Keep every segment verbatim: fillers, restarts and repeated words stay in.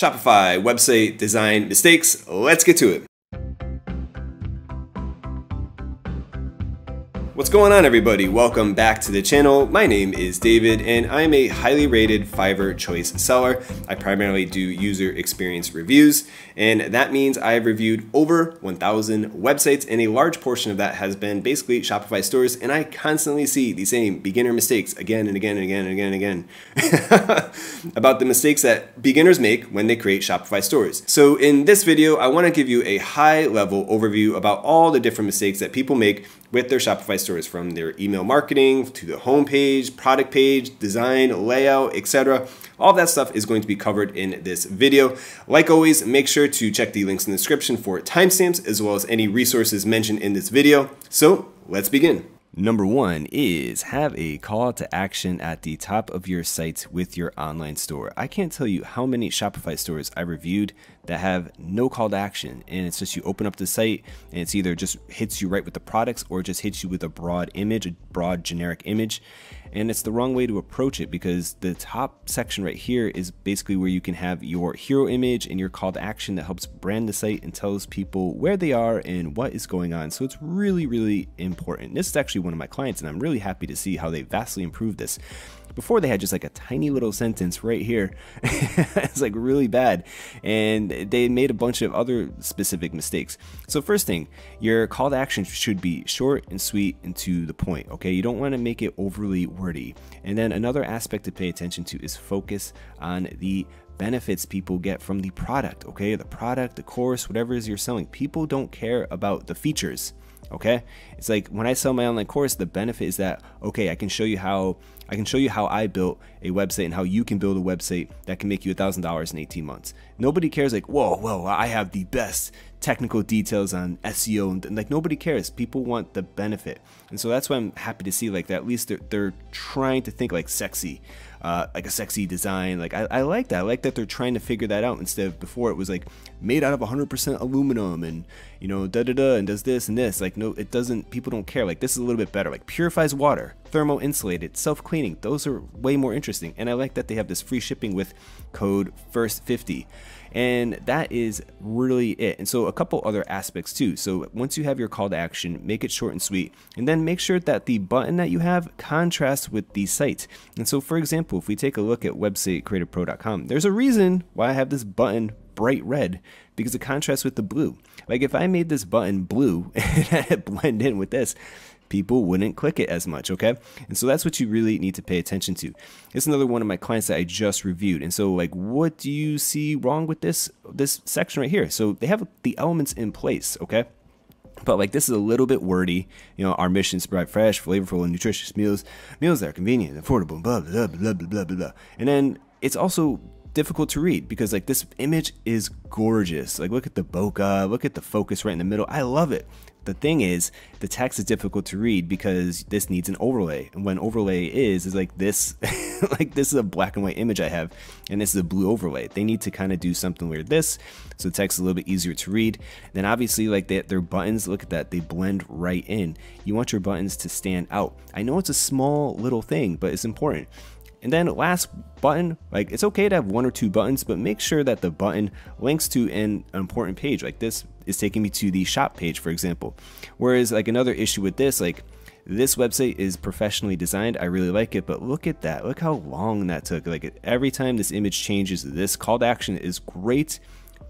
Shopify website design mistakes. Let's get to it. What's going on, everybody? Welcome back to the channel. My name is David and I'm a highly rated Fiverr Choice seller. I primarily do user experience reviews, and that means I've reviewed over one thousand websites, and a large portion of that has been basically Shopify stores, and I constantly see the same beginner mistakes again and again and again and again and again about the mistakes that beginners make when they create Shopify stores. So in this video, I want to give you a high level overview about all the different mistakes that people make with their Shopify stores, from their email marketing to the homepage, product page, design, layout, et cetera. All that stuff is going to be covered in this video. Like always, make sure to check the links in the description for timestamps as well as any resources mentioned in this video. So let's begin. Number one is have a call to action at the top of your site with your online store. I can't tell you how many Shopify stores I reviewed that have no call to action. And it's just, you open up the site and it's either just hits you right with the products or just hits you with a broad image, a broad generic image. And it's the wrong way to approach it, because the top section right here is basically where you can have your hero image and your call to action that helps brand the site and tells people where they are and what is going on. So it's really, really important. This is actually one of my clients, and I'm really happy to see how they vastly improved this. Before, they had just like a tiny little sentence right here. It's like really bad, and they made a bunch of other specific mistakes. So first thing, your call to action should be short and sweet and to the point. Okay, you don't want to make it overly wordy. And then another aspect to pay attention to is focus on the benefits people get from the product. Okay, the product, the course, whatever it is you're selling. People don't care about the features. Okay, it's like when I sell my online course, the benefit is that, okay, I can show you how I can show you how I built a website and how you can build a website that can make you one thousand dollars in eighteen months. Nobody cares like, whoa, whoa, I have the best technical details on S E O. And like, nobody cares. People want the benefit. And so that's why I'm happy to see like that at least they're, they're trying to think like sexy, uh, like a sexy design. Like I, I like that. I like that they're trying to figure that out, instead of before it was like made out of one hundred percent aluminum and, you know, da-da-da and does this and this. Like, no, it doesn't, people don't care. Like, this is a little bit better. Like, purifies water, thermo insulated, self-cleaning. Those are way more interesting. And I like that they have this free shipping with code first fifty. And that is really it. And so a couple other aspects too. So once you have your call to action, make it short and sweet, and then make sure that the button that you have contrasts with the site. And so for example, if we take a look at website creative pro dot com, there's a reason why I have this button bright red, because it contrasts with the blue. Like if I made this button blue and had it blend in with this, people wouldn't click it as much, okay? And so that's what you really need to pay attention to. It's another one of my clients that I just reviewed. And so like, what do you see wrong with this, this section right here? So they have the elements in place, okay? But like, this is a little bit wordy. You know, our mission is to provide fresh, flavorful, and nutritious meals, meals that are convenient and affordable, blah, blah, blah, blah, blah, blah, blah. And then it's also difficult to read, because like this image is gorgeous. Like look at the bokeh, look at the focus right in the middle. I love it. The thing is, the text is difficult to read because this needs an overlay. And when overlay is, is like this, like this is a black and white image I have, and this is a blue overlay. They need to kind of do something like this, so the text is a little bit easier to read. Then obviously like they, their buttons, look at that, they blend right in. You want your buttons to stand out. I know it's a small little thing, but it's important. And then last button, like it's okay to have one or two buttons, but make sure that the button links to an important page. Like this is taking me to the shop page, for example. Whereas like another issue with this, like this website is professionally designed. I really like it, but look at that. Look how long that took. Like every time this image changes, this call to action is great,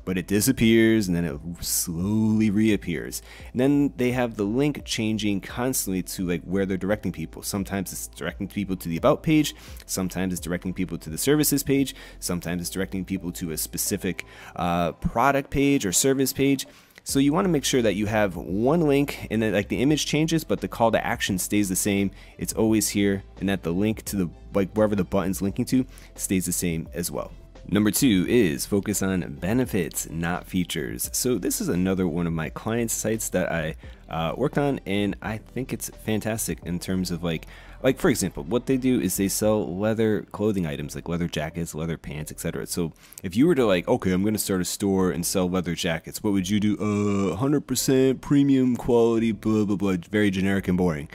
but it disappears and then it slowly reappears. And then they have the link changing constantly to like where they're directing people. Sometimes it's directing people to the about page. Sometimes it's directing people to the services page. Sometimes it's directing people to a specific uh, product page or service page. So you want to make sure that you have one link and that like the image changes, but the call to action stays the same. It's always here, and that the link to the, like wherever the button's linking to, stays the same as well. Number two is focus on benefits, not features. So this is another one of my clients' sites that I uh, worked on, and I think it's fantastic in terms of like, like for example, what they do is they sell leather clothing items, like leather jackets, leather pants, et cetera. So if you were to like, okay, I'm gonna start a store and sell leather jackets, what would you do? Uh, one hundred percent premium quality, blah, blah, blah, very generic and boring.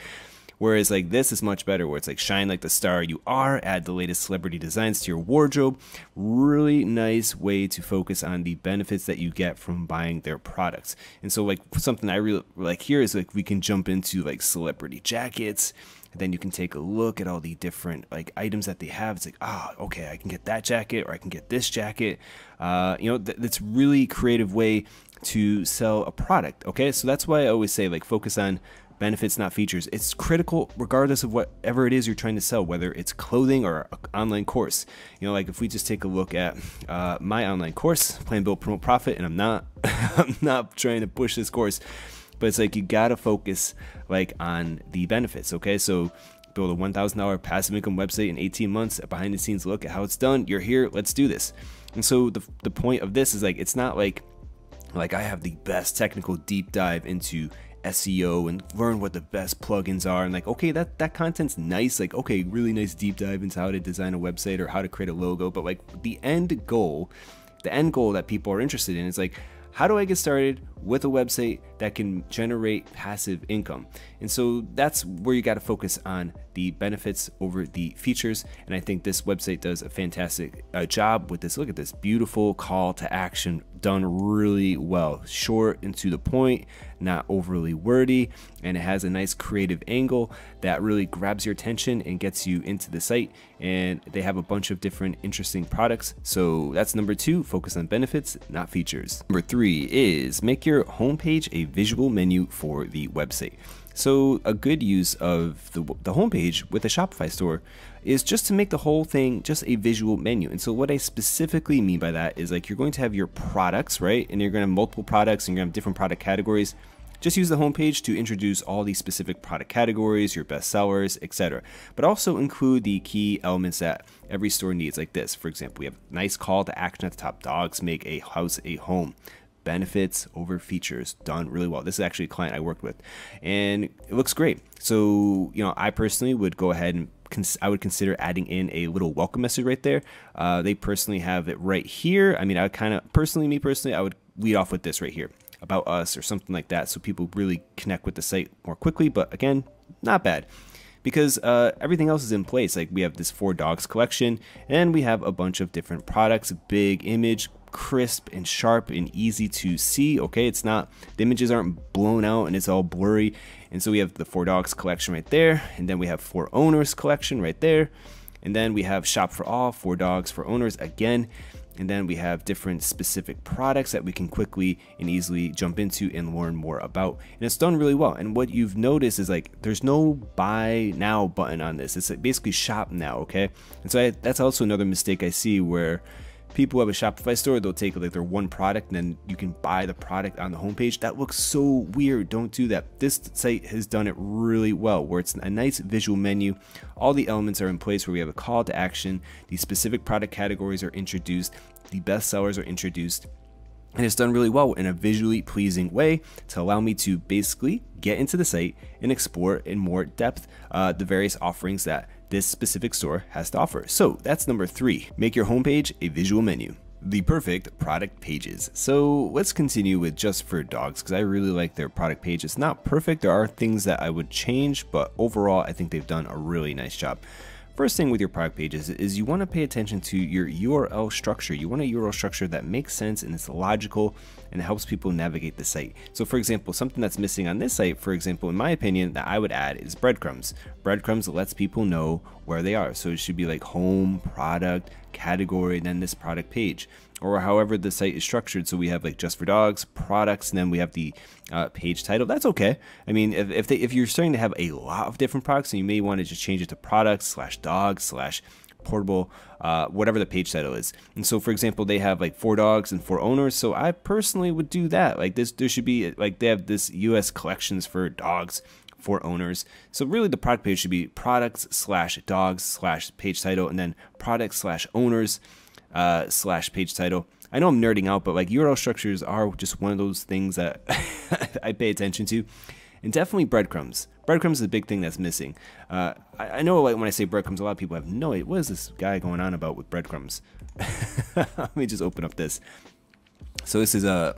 Whereas like this is much better, where it's like shine like the star you are, add the latest celebrity designs to your wardrobe. Really nice way to focus on the benefits that you get from buying their products. And so like something I really like here is like we can jump into like celebrity jackets. Then you can take a look at all the different like items that they have. It's like, ah, oh, okay, I can get that jacket or I can get this jacket. Uh, you know, th that's really creative way to sell a product. Okay, so that's why I always say like focus on benefits, not features. It's critical regardless of whatever it is you're trying to sell, whether it's clothing or an online course. You know, like if we just take a look at uh, my online course, Plan, Build, Promote, Profit, and I'm not, I'm not trying to push this course. But it's like you gotta focus like on the benefits, okay? So build a one thousand dollar passive income website in eighteen months, a behind the scenes look at how it's done. You're here, let's do this. And so the, the point of this is like, it's not like, like I have the best technical deep dive into S E O and learn what the best plugins are. And like, okay, that, that content's nice. Like, okay, really nice deep dive into how to design a website or how to create a logo. But like the end goal, the end goal that people are interested in is like, how do I get started with a website that can generate passive income? And so that's where you got to focus on the benefits over the features. And I think this website does a fantastic uh, job with this. Look at this beautiful call to action done really well. Short and to the point, not overly wordy. And it has a nice creative angle that really grabs your attention and gets you into the site. And they have a bunch of different interesting products. So that's number two, focus on benefits, not features. Number three is make your homepage a visual menu for the website. So a good use of the, the homepage with a Shopify store is just to make the whole thing just a visual menu. And so what I specifically mean by that is like you're going to have your products, right? And you're going to have multiple products and you're going to have different product categories. Just use the homepage to introduce all these specific product categories, your best sellers, et cetera. But also include the key elements that every store needs, like this. For example, we have a nice call to action at the top. Dogs make a house a home. Benefits over features, done really well. This is actually a client I worked with and it looks great. So, you know, I personally would go ahead and cons I would consider adding in a little welcome message right there. Uh, they personally have it right here. I mean, I would kind of personally, me personally, I would lead off with this right here, about us or something like that. So people really connect with the site more quickly, but again, not bad. Because uh, everything else is in place. Like we have this four dogs collection and we have a bunch of different products, big image, crisp and sharp and easy to see. Okay, it's not, the images aren't blown out and it's all blurry. And so we have the four dogs collection right there. And then we have four owners collection right there. And then we have shop for all, four dogs for owners again. And then we have different specific products that we can quickly and easily jump into and learn more about. And it's done really well. And what you've noticed is like, there's no buy now button on this. It's like basically shop now, okay? And so I, that's also another mistake I see where people have a Shopify store, they'll take like their one product and then you can buy the product on the homepage. That looks so weird, don't do that. This site has done it really well where it's a nice visual menu. All the elements are in place where we have a call to action. The specific product categories are introduced. The best sellers are introduced. And it's done really well in a visually pleasing way to allow me to basically get into the site and explore in more depth uh, the various offerings that this specific store has to offer. So that's number three, make your homepage a visual menu. The perfect product pages. So let's continue with just for dogs because I really like their product page. It's not perfect. There are things that I would change, but overall, I think they've done a really nice job. First thing with your product pages is you want to pay attention to your U R L structure. You want a U R L structure that makes sense and it's logical and helps people navigate the site. So for example, something that's missing on this site, for example, in my opinion, that I would add is breadcrumbs. Breadcrumbs lets people know where they are. So it should be like home, product, category, then this product page, or however the site is structured. So we have like just for dogs, products, and then we have the uh, page title. That's okay. I mean, if if, they, if you're starting to have a lot of different products, and you may want to just change it to products slash dogs slash portable, uh, whatever the page title is. And so, for example, they have like four dogs and four owners. So I personally would do that. Like this, there should be like they have this U S collections for dogs. For owners. So really the product page should be products slash dogs slash page title and then products slash owners uh, slash page title. I know I'm nerding out, but like U R L structures are just one of those things that I pay attention to. And definitely breadcrumbs. Breadcrumbs is a big thing that's missing. Uh, I, I know like when I say breadcrumbs, a lot of people have no idea. What is this guy going on about with breadcrumbs? Let me just open up this. So this is a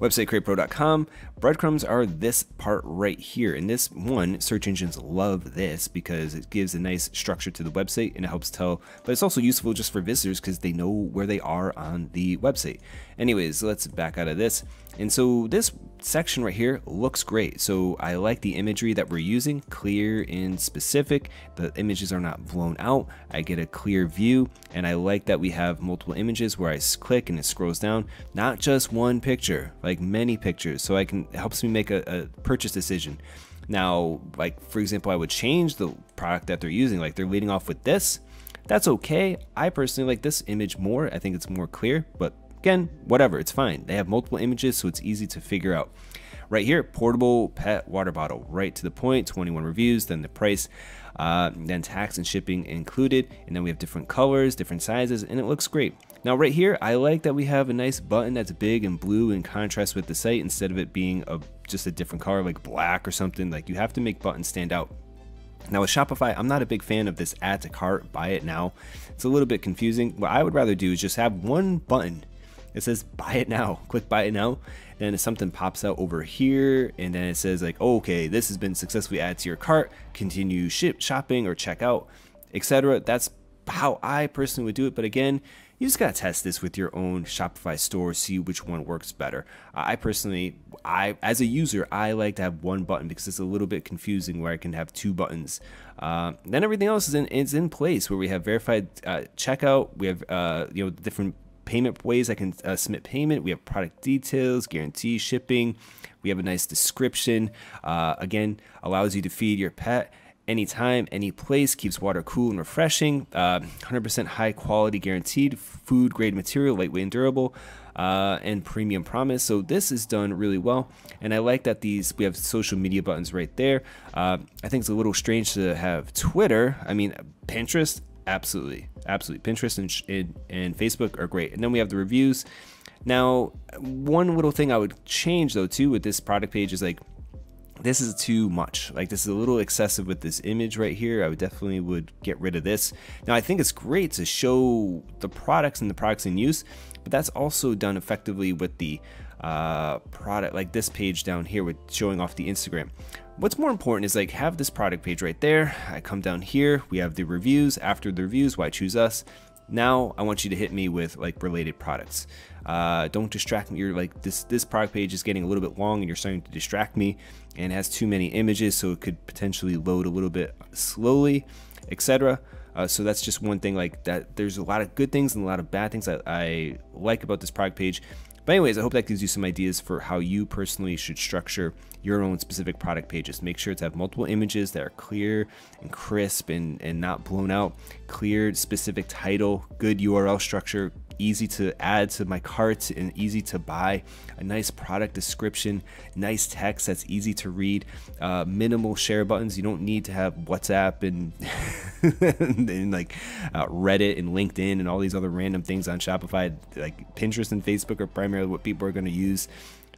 website create pro dot com. Breadcrumbs are this part right here. And this one, search engines love this because it gives a nice structure to the website and it helps tell, but it's also useful just for visitors because they know where they are on the website. Anyways, let's back out of this. And so this section right here looks great. So I like the imagery that we're using, clear and specific. The images are not blown out. I get a clear view, and I like that we have multiple images where I click and it scrolls down, not just one picture, like many pictures. So I can, it helps me make a, a purchase decision. Now, like for example, I would change the product that they're using. Like they're leading off with this. That's okay. I personally like this image more. I think it's more clear, but again, whatever, it's fine. They have multiple images, so it's easy to figure out. Right here, portable pet water bottle, right to the point, twenty-one reviews, then the price, uh, then tax and shipping included, and then we have different colors, different sizes, and it looks great. Now right here, I like that we have a nice button that's big and blue in contrast with the site instead of it being a, just a different color like black or something. Like you have to make buttons stand out. Now with Shopify, I'm not a big fan of this add to cart, buy it now. It's a little bit confusing. What I would rather do is just have one button. It says buy it now, click buy it now. Then something pops out over here and then it says like, oh, okay, this has been successfully added to your cart, continue ship shopping or checkout, et cetera. That's how I personally would do it. But again, you just gotta test this with your own Shopify store, see which one works better. I personally, I as a user, I like to have one button because it's a little bit confusing where I can have two buttons. Uh, then everything else is in, is in place where we have verified uh, checkout, we have uh, you know different payment ways I can uh, submit payment. We have product details, guarantee shipping. We have a nice description. Uh, again, allows you to feed your pet anytime, any place, keeps water cool and refreshing. Uh, one hundred percent high quality guaranteed, food grade material, lightweight and durable, uh, and premium promise. So this is done really well. And I like that these, we have social media buttons right there. Uh, I think it's a little strange to have Twitter, I mean, Pinterest, Absolutely, absolutely. Pinterest and, and, and Facebook are great. And then we have the reviews. Now, one little thing I would change though too with this product page is like, this is too much. Like this is a little excessive with this image right here. I would definitely would get rid of this. Now I think it's great to show the products and the products in use, but that's also done effectively with the uh, product, like this page down here with showing off the Instagram. What's more important is like have this product page right there. I come down here, we have the reviews. After the reviews, why choose us? Now I want you to hit me with like related products. Uh, don't distract me. You're like this, this product page is getting a little bit long and you're starting to distract me and has too many images. So it could potentially load a little bit slowly, et cetera. Uh, so that's just one thing like that. There's a lot of good things and a lot of bad things I, I like about this product page. But anyways, I hope that gives you some ideas for how you personally should structure your own specific product pages. Make sure to have multiple images that are clear and crisp and, and not blown out, clear, specific title, good U R L structure, easy to add to my cart and easy to buy, a nice product description, nice text that's easy to read, uh, minimal share buttons. You don't need to have WhatsApp and, and like uh, Reddit and LinkedIn and all these other random things on Shopify. Like Pinterest and Facebook are primarily what people are going to use,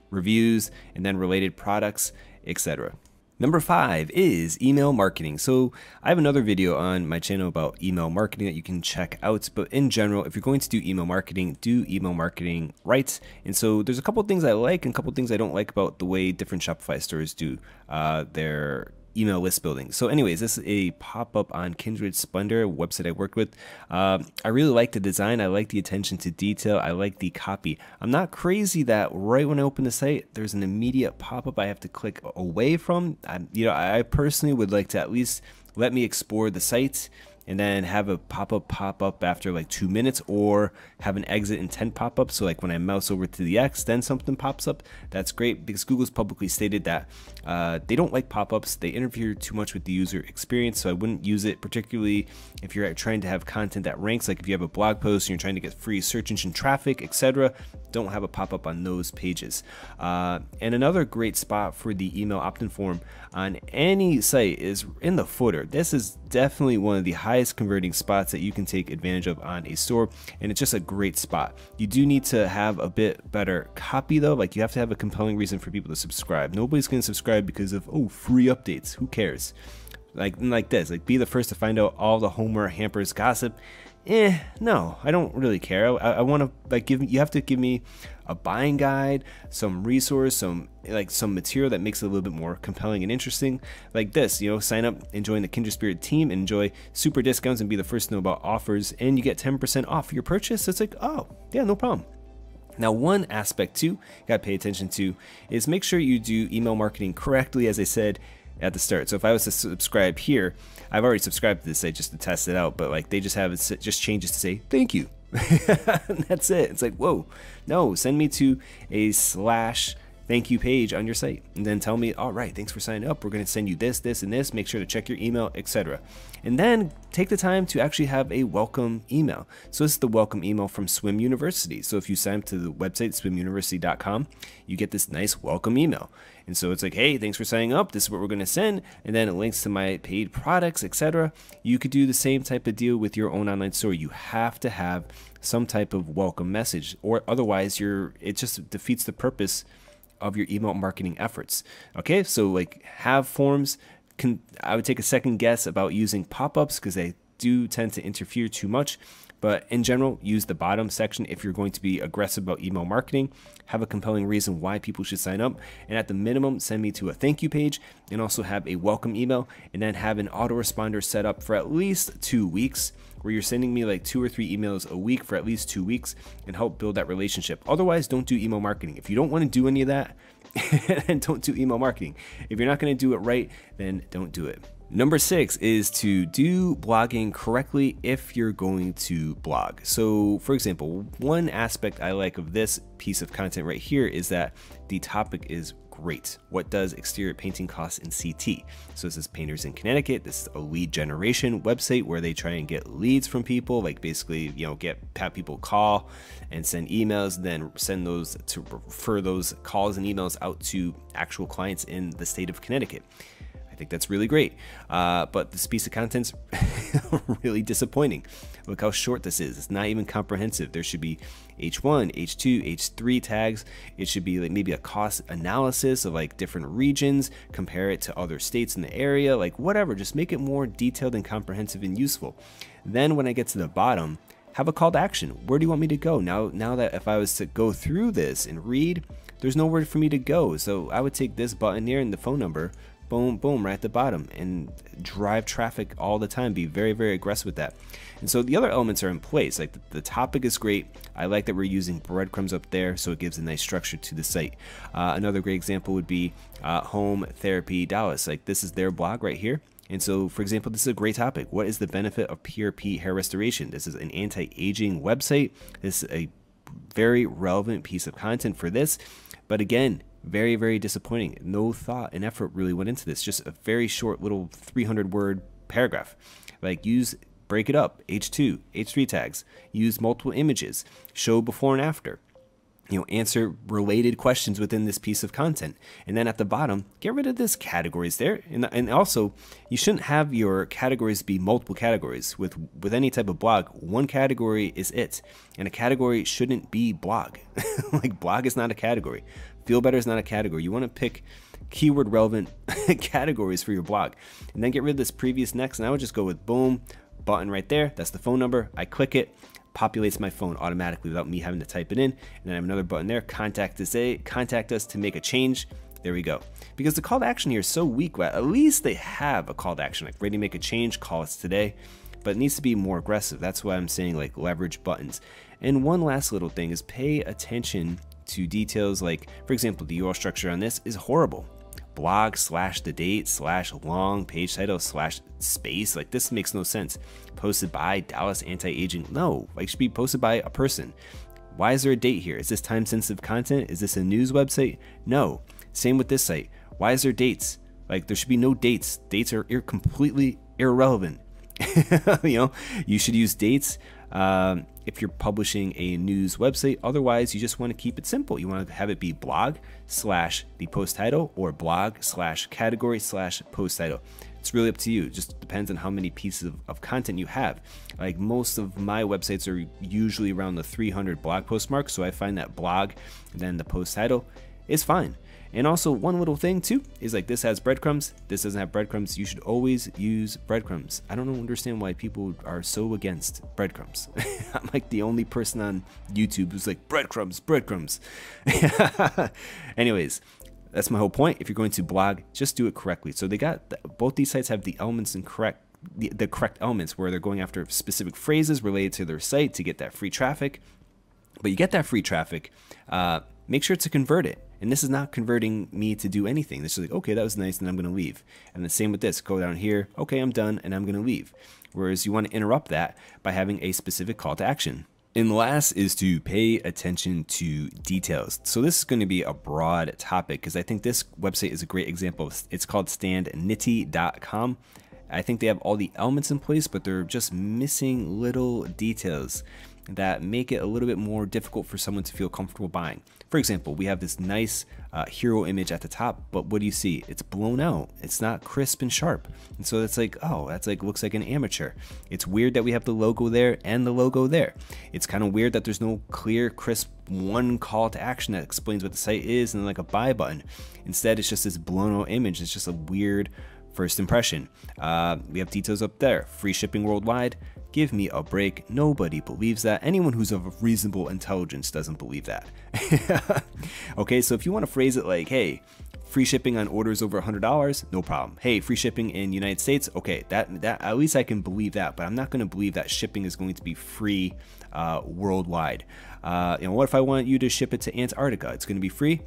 reviews, and then related products, et cetera. Number five is email marketing. So I have another video on my channel about email marketing that you can check out. But in general, if you're going to do email marketing, do email marketing right. And so there's a couple of things I like and a couple of things I don't like about the way different Shopify stores do uh, their email list building. So anyways, this is a pop-up on Kindred Splendor, a website I worked with. Um, I really like the design. I like the attention to detail. I like the copy. I'm not crazy that right when I open the site, there's an immediate pop-up I have to click away from. I, you know, I personally would like to at least let me explore the site and then have a pop-up pop up after like two minutes or have an exit intent pop-up. So like when I mouse over to the X, then something pops up. That's great because Google's publicly stated that uh, they don't like pop-ups. They interfere too much with the user experience. So I wouldn't use it, particularly if you're trying to have content that ranks, like if you have a blog post and you're trying to get free search engine traffic, et cetera. Don't have a pop-up on those pages. Uh, and another great spot for the email opt-in form on any site is in the footer. This is definitely one of the highest converting spots that you can take advantage of on a store, and it's just a great spot. You do need to have a bit better copy though. Like you have to have a compelling reason for people to subscribe. Nobody's going to subscribe because of oh free updates, who cares? Like like this, like be the first to find out all the Homer Hampers gossip. eh, no, I don't really care. I, I want to like give you have to give me a buying guide, some resource, some like some material that makes it a little bit more compelling and interesting. Like this, you know, sign up and join the Kindred Spirit team and enjoy super discounts and be the first to know about offers, and you get ten percent off your purchase. It's like, oh yeah, no problem. Now, one aspect too you gotta pay attention to is make sure you do email marketing correctly, as I said at the start. So if I was to subscribe here, I've already subscribed to this site just to test it out, but like they just have it, just changes to say, thank you. And that's it. It's like, whoa, no, send me to a slash thank you page on your site. And then tell me, all right, thanks for signing up. We're gonna send you this, this, and this. Make sure to check your email, et cetera. And then take the time to actually have a welcome email. So this is the welcome email from Swim University. So if you sign up to the website, swim university dot com, you get this nice welcome email. And so it's like, hey, thanks for signing up. This is what we're gonna send. And then it links to my paid products, et cetera. You could do the same type of deal with your own online store. You have to have some type of welcome message, or otherwise you're, it just defeats the purpose of your email marketing efforts. Okay, so like have forms. Can, I would take a second guess about using pop-ups because they do tend to interfere too much. But in general, use the bottom section if you're going to be aggressive about email marketing. Have a compelling reason why people should sign up. And at the minimum, send me to a thank you page and also have a welcome email, and then have an autoresponder set up for at least two weeks where you're sending me like two or three emails a week for at least two weeks and help build that relationship. Otherwise, don't do email marketing. If you don't want to do any of that, then don't do email marketing. If you're not going to do it right, then don't do it. Number six is to do blogging correctly if you're going to blog. So for example, one aspect I like of this piece of content right here is that the topic is great. What does exterior painting cost in C T? So this is Painters in Connecticut. This is a lead generation website where they try and get leads from people, like basically, you know, get have people call and send emails, then send those to refer those calls and emails out to actual clients in the state of Connecticut. I think that's really great, uh, but this piece of content's really disappointing. Look how short this is. It's not even comprehensive. There should be H one, H two, H three tags. It should be like maybe a cost analysis of like different regions, compare it to other states in the area, like whatever. Just make it more detailed and comprehensive and useful. Then when I get to the bottom, have a call to action. Where do you want me to go? Now, now that if I was to go through this and read, there's nowhere for me to go. So I would take this button here and the phone number, boom, boom, right at the bottom, and drive traffic all the time. Be very, very aggressive with that. And so the other elements are in place. Like the, the topic is great. I like that we're using breadcrumbs up there, so it gives a nice structure to the site. Uh, another great example would be uh, Home Therapy Dallas. Like this is their blog right here. And so, for example, this is a great topic. What is the benefit of P R P hair restoration? This is an anti-aging website. This is a very relevant piece of content for this. But again, very, very disappointing. No thought and effort really went into this. Just a very short little three hundred word paragraph. Like use, break it up, H two, H three tags, use multiple images, show before and after, you know, answer related questions within this piece of content. And then at the bottom, get rid of this categories there. And, and also you shouldn't have your categories be multiple categories with, with any type of blog. One category is it. And a category shouldn't be blog. Like blog is not a category. Feel better is not a category. You want to pick keyword relevant categories for your blog, and then get rid of this previous next. And I would just go with boom, button right there. That's the phone number. I click it, populates my phone automatically without me having to type it in. And then I have another button there. Contact us, a contact us to make a change. There we go. Because the call to action here is so weak. Well, at least they have a call to action, like ready to make a change, call us today. But it needs to be more aggressive. That's why I'm saying like leverage buttons. And one last little thing is pay attention to details. Like for example, the U R L structure on this is horrible. Blog slash the date slash long page title slash space. Like this makes no sense. Posted by Dallas anti-aging. No, like should be posted by a person. Why is there a date here? Is this time sensitive content? Is this a news website? No. Same with this site. Why is there dates? Like there should be no dates. Dates are ir- completely irrelevant. You know, you should use dates um, if you're publishing a news website. Otherwise, you just want to keep it simple. You want to have it be blog slash the post title or blog slash category slash post title. It's really up to you. It just depends on how many pieces of, of content you have. Like most of my websites are usually around the three hundred blog post mark. So I find that blog and then the post title is fine. And also one little thing too is like this has breadcrumbs, this doesn't have breadcrumbs. You should always use breadcrumbs. I don't understand why people are so against breadcrumbs. I'm like the only person on YouTube who's like breadcrumbs, breadcrumbs. Anyways, that's my whole point. If you're going to blog, just do it correctly. So they got, both these sites have the elements and correct, the, the correct elements where they're going after specific phrases related to their site to get that free traffic. But you get that free traffic, uh, make sure to convert it. And this is not converting me to do anything. This is like, okay, that was nice, and I'm gonna leave. And the same with this, go down here, okay, I'm done, and I'm gonna leave. Whereas you wanna interrupt that by having a specific call to action. And last is to pay attention to details. So this is going to be a broad topic because I think this website is a great example. It's called Stan Nitty dot com. I think they have all the elements in place, but they're just missing little details that make it a little bit more difficult for someone to feel comfortable buying. For example, we have this nice uh, hero image at the top, but what do you see? It's blown out. It's not crisp and sharp. And so it's like, oh, that's like, looks like an amateur. It's weird that we have the logo there and the logo there. It's kind of weird that there's no clear, crisp one call to action that explains what the site is and like a buy button. Instead, it's just this blown out image. It's just a weird first impression. Uh, we have details up there. Free shipping worldwide. Give me a break. Nobody believes that. Anyone who's of reasonable intelligence doesn't believe that. Okay, so if you want to phrase it like, hey, free shipping on orders over one hundred dollars, no problem. Hey, free shipping in United States, okay, that, that at least I can believe that, but I'm not going to believe that shipping is going to be free uh, worldwide. Uh, and what if I want you to ship it to Antarctica? It's going to be free?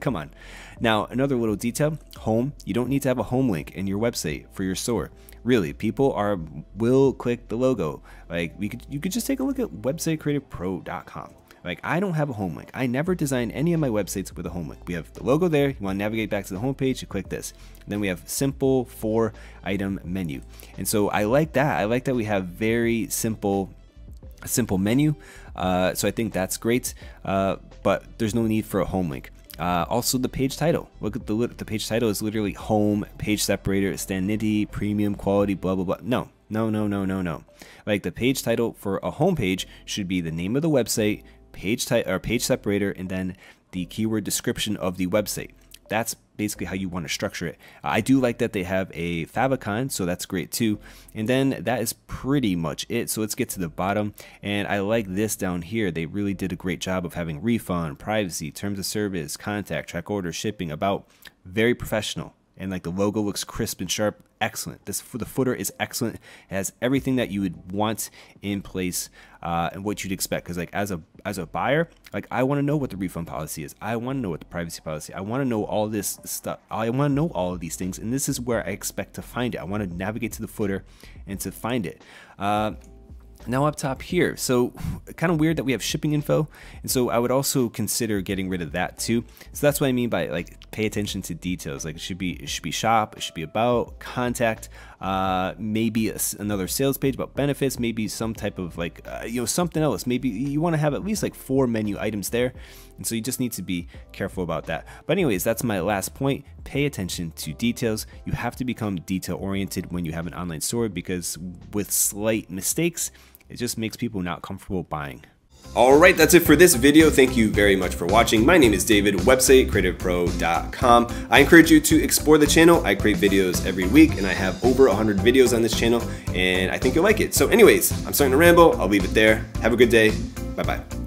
Come on. Now, another little detail, home. You don't need to have a home link in your website for your store. Really, people are will click the logo. Like we could, you could just take a look at website creative pro dot com. Like I don't have a home link. I never design any of my websites with a home link. We have the logo there. You want to navigate back to the home page, you click this. And then we have simple four item menu. And so I like that. I like that we have very simple simple menu. Uh, so I think that's great, uh, but there's no need for a home link. Uh, also the page title, look at the, the page title is literally home, page separator, StanNitty, premium quality, blah, blah, blah. No, no, no, no, no, no. Like the page title for a home page should be the name of the website, page title or page separator, and then the keyword description of the website. That's basically how you want to structure it. I do like that they have a favicon, so that's great too. And then that is pretty much it. So let's get to the bottom. And I like this down here. They really did a great job of having refund, privacy, terms of service, contact, track order, shipping, about. Very professional. And like the logo looks crisp and sharp. Excellent. This the footer is excellent. It has everything that you would want in place uh, and what you'd expect. Because like as a as a buyer, like I want to know what the refund policy is. I want to know what the privacy policy. I want to know all this stuff. I want to know all of these things. And this is where I expect to find it. I want to navigate to the footer and to find it. Uh, Now up top here, so kind of weird that we have shipping info, and so I would also consider getting rid of that too. So that's what I mean by like pay attention to details. Like it should be it should be shop, it should be about, contact, uh, maybe a, another sales page about benefits, maybe some type of like uh, you know something else. Maybe you want to have at least like four menu items there, and so you just need to be careful about that. But anyways, that's my last point. Pay attention to details. You have to become detail oriented when you have an online store because with slight mistakes, it just makes people not comfortable buying. All right, that's it for this video. Thank you very much for watching. My name is David, website creative pro dot com. I encourage you to explore the channel. I create videos every week, and I have over one hundred videos on this channel, and I think you'll like it. So anyways, I'm starting to ramble. I'll leave it there. Have a good day. Bye-bye.